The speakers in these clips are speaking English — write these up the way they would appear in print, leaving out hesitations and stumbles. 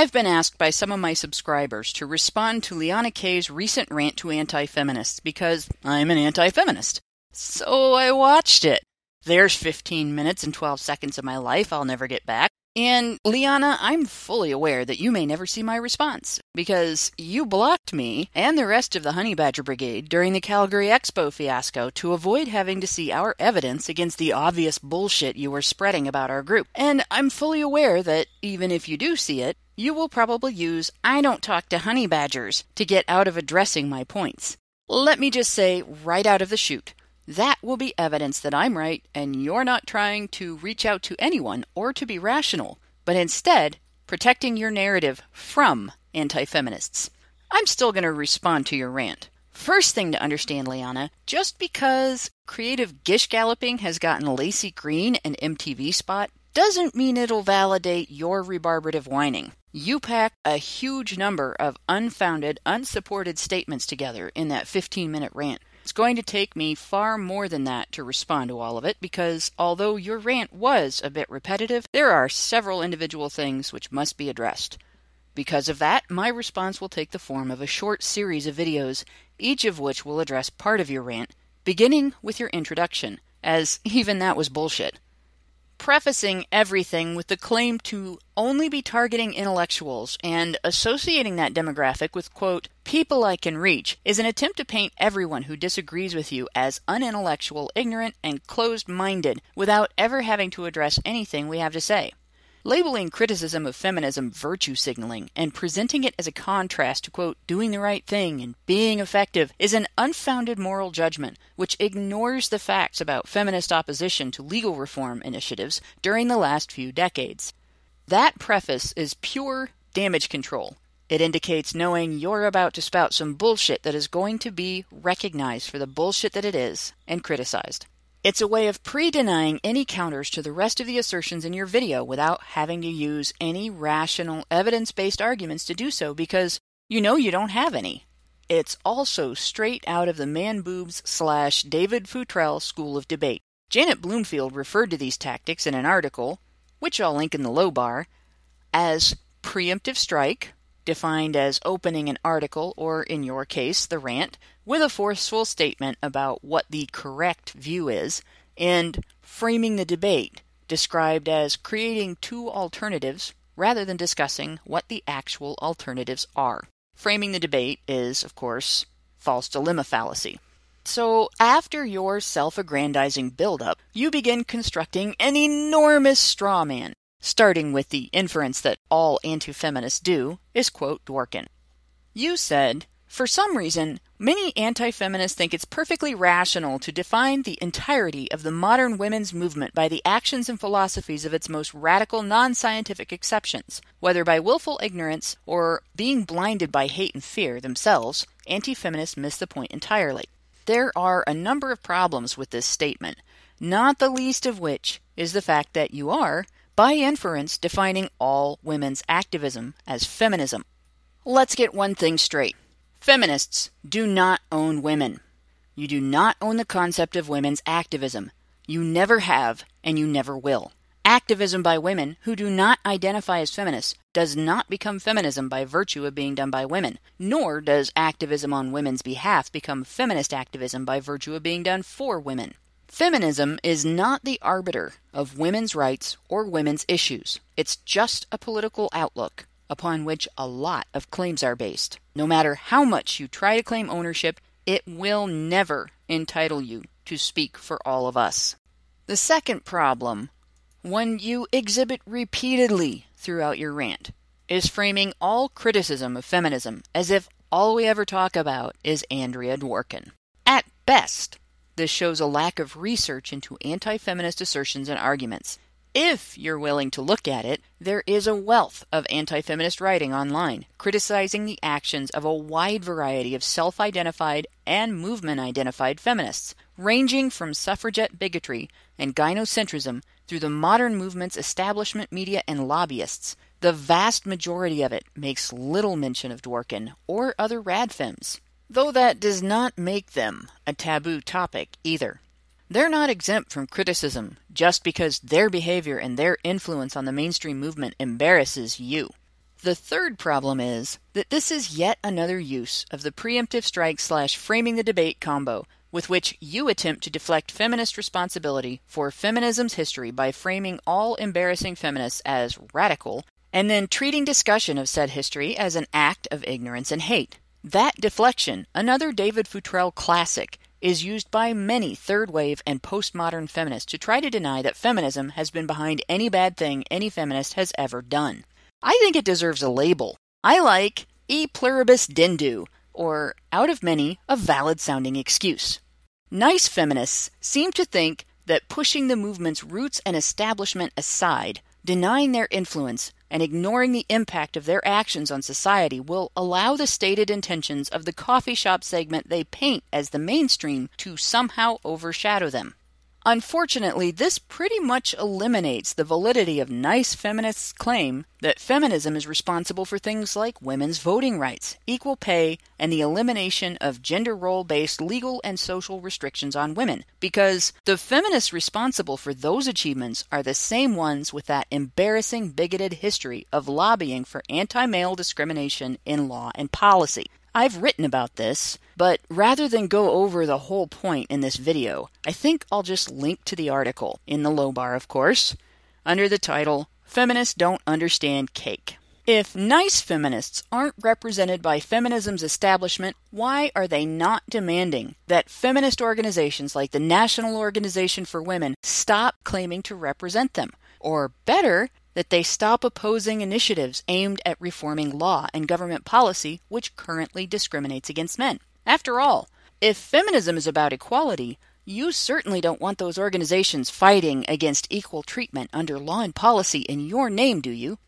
I've been asked by some of my subscribers to respond to Liana K's recent rant to anti-feminists because I'm an anti-feminist. So I watched it. There's 15 minutes and 12 seconds of my life I'll never get back. And Liana, I'm fully aware that you may never see my response because you blocked me and the rest of the Honey Badger Brigade during the Calgary Expo fiasco to avoid having to see our evidence against the obvious bullshit you were spreading about our group. And I'm fully aware that even if you do see it, you will probably use "I don't talk to honey badgers" to get out of addressing my points. Let me just say right out of the chute, that will be evidence that I'm right and you're not trying to reach out to anyone or to be rational, but instead protecting your narrative from anti-feminists. I'm still going to respond to your rant. First thing to understand, Liana, just because creative gish galloping has gotten Lacey Green an MTV spot doesn't mean it'll validate your rebarbative whining. You packed a huge number of unfounded, unsupported statements together in that 15-minute rant. It's going to take me far more than that to respond to all of it because although your rant was a bit repetitive, there are several individual things which must be addressed. Because of that, my response will take the form of a short series of videos, each of which will address part of your rant, beginning with your introduction, as even that was bullshit. Prefacing everything with the claim to only be targeting intellectuals and associating that demographic with, quote, "people I can reach" is an attempt to paint everyone who disagrees with you as unintellectual, ignorant, and closed-minded without ever having to address anything we have to say. Labeling criticism of feminism virtue signaling and presenting it as a contrast to, quote, "doing the right thing" and "being effective" is an unfounded moral judgment which ignores the facts about feminist opposition to legal reform initiatives during the last few decades. That preface is pure damage control. It indicates knowing you're about to spout some bullshit that is going to be recognized for the bullshit that it is and criticized. It's a way of pre-denying any counters to the rest of the assertions in your video without having to use any rational, evidence-based arguments to do so because you know you don't have any. It's also straight out of the man-boobs/David Futrelle school of debate. Janet Bloomfield referred to these tactics in an article, which I'll link in the low bar, as preemptive strike, defined as opening an article, or in your case, the rant, with a forceful statement about what the correct view is, and framing the debate, described as creating two alternatives rather than discussing what the actual alternatives are. Framing the debate is, of course, false dilemma fallacy. So after your self-aggrandizing buildup, you begin constructing an enormous straw man, starting with the inference that all anti-feminists do is, quote, Dworkin. You said, "For some reason, many anti-feminists think it's perfectly rational to define the entirety of the modern women's movement by the actions and philosophies of its most radical non-scientific exceptions. Whether by willful ignorance or being blinded by hate and fear themselves, anti-feminists miss the point entirely." There are a number of problems with this statement, not the least of which is the fact that you are, by inference, defining all women's activism as feminism. Let's get one thing straight. Feminists do not own women. You do not own the concept of women's activism. You never have, and you never will. Activism by women who do not identify as feminists does not become feminism by virtue of being done by women, nor does activism on women's behalf become feminist activism by virtue of being done for women. Feminism is not the arbiter of women's rights or women's issues. It's just a political outlook upon which a lot of claims are based. No matter how much you try to claim ownership, it will never entitle you to speak for all of us. The second problem, one you exhibit repeatedly throughout your rant, is framing all criticism of feminism as if all we ever talk about is Andrea Dworkin. At best, this shows a lack of research into anti-feminist assertions and arguments. If you're willing to look at it, there is a wealth of anti-feminist writing online, criticizing the actions of a wide variety of self-identified and movement-identified feminists, ranging from suffragette bigotry and gynocentrism through the modern movement's establishment media and lobbyists. The vast majority of it makes little mention of Dworkin or other radfems. Though that does not make them a taboo topic either. They're not exempt from criticism just because their behavior and their influence on the mainstream movement embarrasses you. The third problem is that this is yet another use of the preemptive strike / framing the debate combo, with which you attempt to deflect feminist responsibility for feminism's history by framing all embarrassing feminists as radical, and then treating discussion of said history as an act of ignorance and hate. That deflection, another David Futrelle classic, is used by many third-wave and postmodern feminists to try to deny that feminism has been behind any bad thing any feminist has ever done. I think it deserves a label. I like E pluribus dendu, or, out of many, a valid-sounding excuse. Nice feminists seem to think that pushing the movement's roots and establishment aside, denying their influence, and ignoring the impact of their actions on society will allow the stated intentions of the coffee shop segment they paint as the mainstream to somehow overshadow them. Unfortunately, this pretty much eliminates the validity of nice feminists' claim that feminism is responsible for things like women's voting rights, equal pay, and the elimination of gender role-based legal and social restrictions on women, because the feminists responsible for those achievements are the same ones with that embarrassing, bigoted history of lobbying for anti-male discrimination in law and policy. I've written about this, but rather than go over the whole point in this video, I think I'll just link to the article, in the low bar of course, under the title, Feminists Don't Understand Cake. If nice feminists aren't represented by feminism's establishment, why are they not demanding that feminist organizations like the National Organization for Women stop claiming to represent them? Or better, that they stop opposing initiatives aimed at reforming law and government policy which currently discriminates against men. After all, if feminism is about equality, you certainly don't want those organizations fighting against equal treatment under law and policy in your name, do you?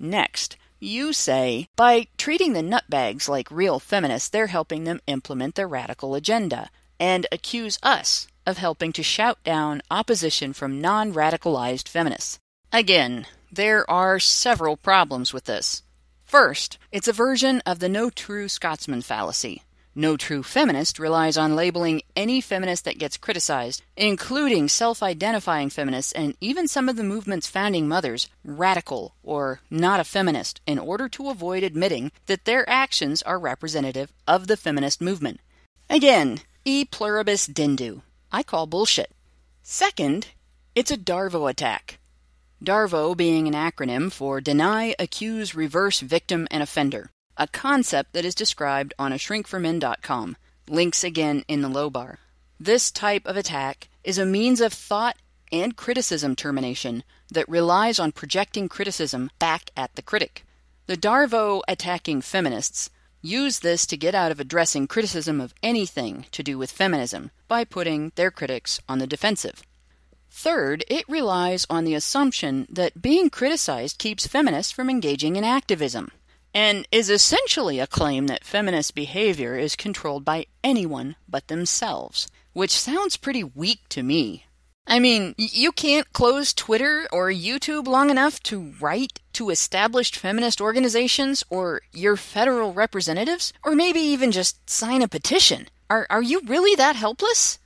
Next, you say, by treating the nutbags like real feminists, they're helping them implement their radical agenda, and accuse us of helping to shout down opposition from non-radicalized feminists. Again, there are several problems with this. First, it's a version of the no true Scotsman fallacy. No true feminist relies on labeling any feminist that gets criticized, including self-identifying feminists and even some of the movement's founding mothers, radical or not a feminist, in order to avoid admitting that their actions are representative of the feminist movement. Again, E pluribus dendu. I call bullshit. Second, it's a DARVO attack. DARVO being an acronym for Deny, Accuse, Reverse, Victim, and Offender, a concept that is described on shrink4men.com. Links again in the low bar. This type of attack is a means of thought and criticism termination that relies on projecting criticism back at the critic. The DARVO attacking feminists use this to get out of addressing criticism of anything to do with feminism by putting their critics on the defensive. Third, it relies on the assumption that being criticized keeps feminists from engaging in activism, and is essentially a claim that feminist behavior is controlled by anyone but themselves, which sounds pretty weak to me. I mean, you can't close Twitter or YouTube long enough to write to established feminist organizations or your federal representatives, or maybe even just sign a petition. Are you really that helpless?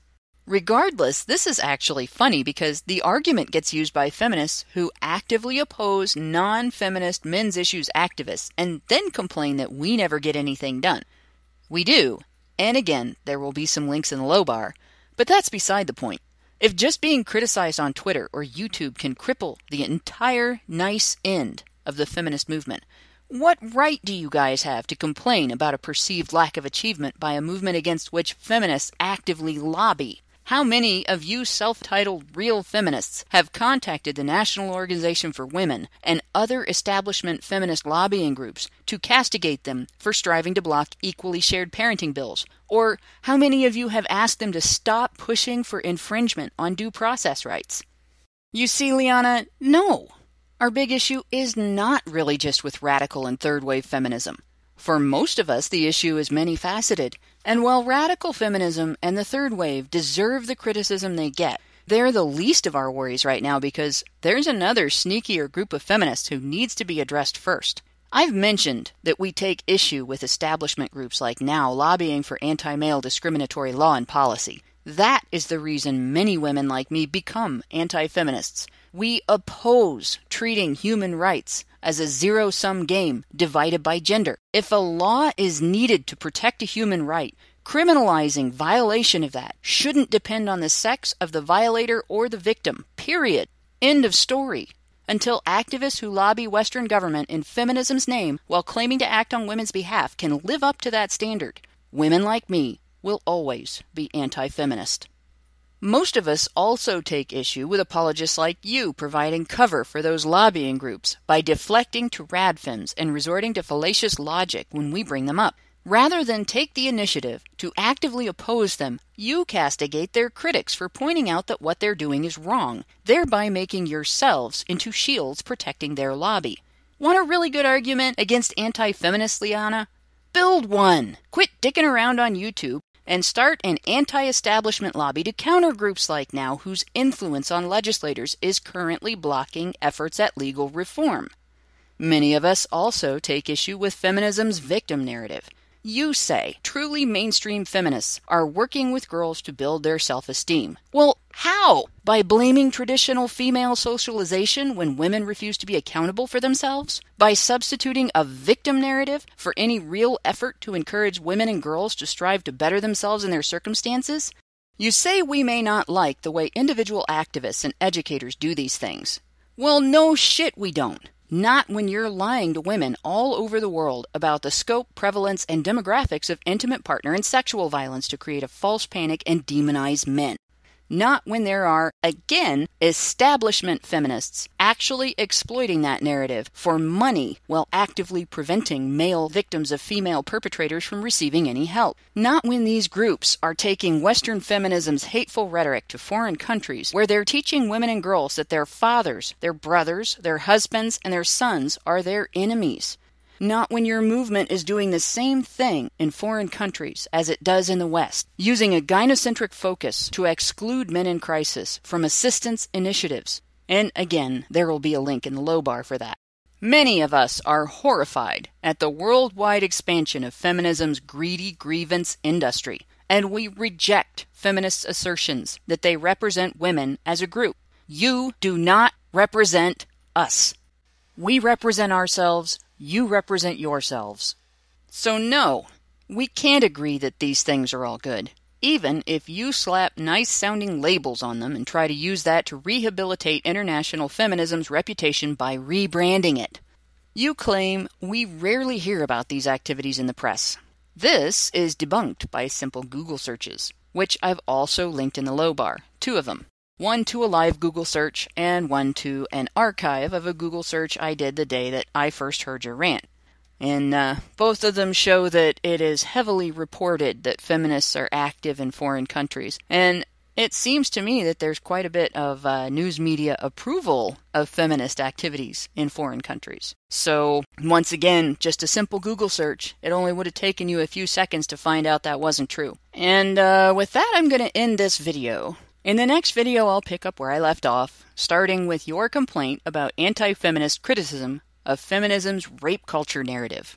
Regardless, this is actually funny because the argument gets used by feminists who actively oppose non-feminist men's issues activists and then complain that we never get anything done. We do, and again, there will be some links in the low bar, but that's beside the point. If just being criticized on Twitter or YouTube can cripple the entire nice end of the feminist movement, what right do you guys have to complain about a perceived lack of achievement by a movement against which feminists actively lobby? How many of you self-titled real feminists have contacted the National Organization for Women and other establishment feminist lobbying groups to castigate them for striving to block equally shared parenting bills? Or how many of you have asked them to stop pushing for infringement on due process rights? You see, Liana, no. Our big issue is not really just with radical and third-wave feminism. For most of us, the issue is many-faceted, and while radical feminism and the third wave deserve the criticism they get, they're the least of our worries right now because there's another sneakier group of feminists who needs to be addressed first. I've mentioned that we take issue with establishment groups like NOW lobbying for anti-male discriminatory law and policy. That is the reason many women like me become anti-feminists, We oppose treating human rights as a zero-sum game divided by gender. If a law is needed to protect a human right, criminalizing violation of that shouldn't depend on the sex of the violator or the victim, period. End of story. Until activists who lobby Western government in feminism's name while claiming to act on women's behalf can live up to that standard, women like me will always be anti-feminist. Most of us also take issue with apologists like you providing cover for those lobbying groups by deflecting to radfems and resorting to fallacious logic when we bring them up. Rather than take the initiative to actively oppose them, you castigate their critics for pointing out that what they're doing is wrong, thereby making yourselves into shields protecting their lobby. Want a really good argument against anti-feminist, Liana? Build one! Quit dicking around on YouTube and start an anti-establishment lobby to counter groups like Now whose influence on legislators is currently blocking efforts at legal reform. Many of us also take issue with feminism's victim narrative. You say truly mainstream feminists are working with girls to build their self-esteem. Well, how? By blaming traditional female socialization when women refuse to be accountable for themselves? By substituting a victim narrative for any real effort to encourage women and girls to strive to better themselves in their circumstances? You say we may not like the way individual activists and educators do these things. Well, no shit we don't. Not when you're lying to women all over the world about the scope, prevalence, and demographics of intimate partner and sexual violence to create a false panic and demonize men. Not when there are, again, establishment feminists actually exploiting that narrative for money while actively preventing male victims of female perpetrators from receiving any help. Not when these groups are taking Western feminism's hateful rhetoric to foreign countries where they're teaching women and girls that their fathers, their brothers, their husbands, and their sons are their enemies. Not when your movement is doing the same thing in foreign countries as it does in the West, using a gynocentric focus to exclude men in crisis from assistance initiatives. And again, there will be a link in the low bar for that. Many of us are horrified at the worldwide expansion of feminism's greedy grievance industry, and we reject feminists' assertions that they represent women as a group. You do not represent us. We represent ourselves. You represent yourselves. So no, we can't agree that these things are all good, even if you slap nice-sounding labels on them and try to use that to rehabilitate international feminism's reputation by rebranding it. You claim we rarely hear about these activities in the press. This is debunked by simple Google searches, which I've also linked in the low bar, two of them. One to a live Google search, and one to an archive of a Google search I did the day that I first heard your rant. And both of them show that it is heavily reported that feminists are active in foreign countries. And it seems to me that there's quite a bit of news media approval of feminist activities in foreign countries. So, once again, just a simple Google search. It only would have taken you a few seconds to find out that wasn't true. And with that, I'm going to end this video. In the next video, I'll pick up where I left off, starting with your complaint about anti-feminist criticism of feminism's rape culture narrative.